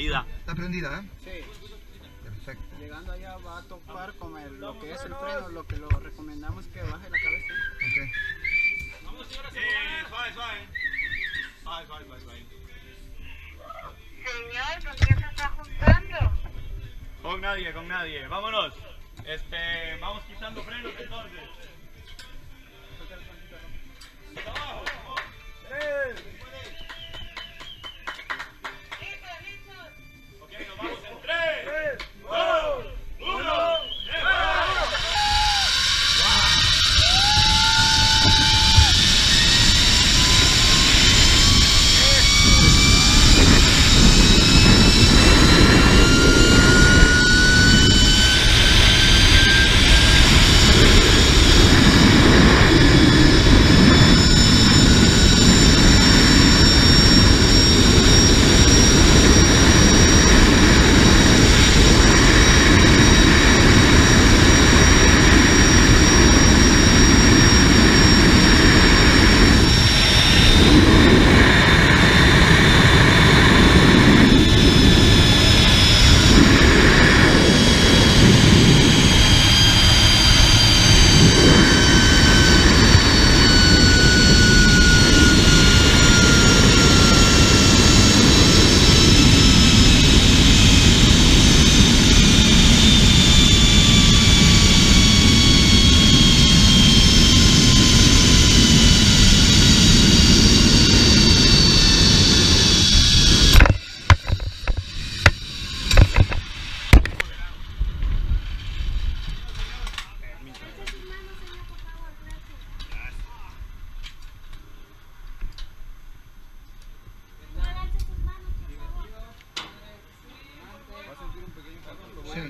caída. Está prendida, ¿eh? Sí. Perfecto. Llegando allá va a topar con lo que es el freno, lo que lo recomendamos que baje la cabeza. Ok. Vamos, señora, suave, suave. Suave, suave, suave. Señor, ¿con quién se está juntando? Con nadie, con nadie. Vámonos. Vamos quitando frenos entonces. ¡Abajo! ¡Tres!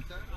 Sí.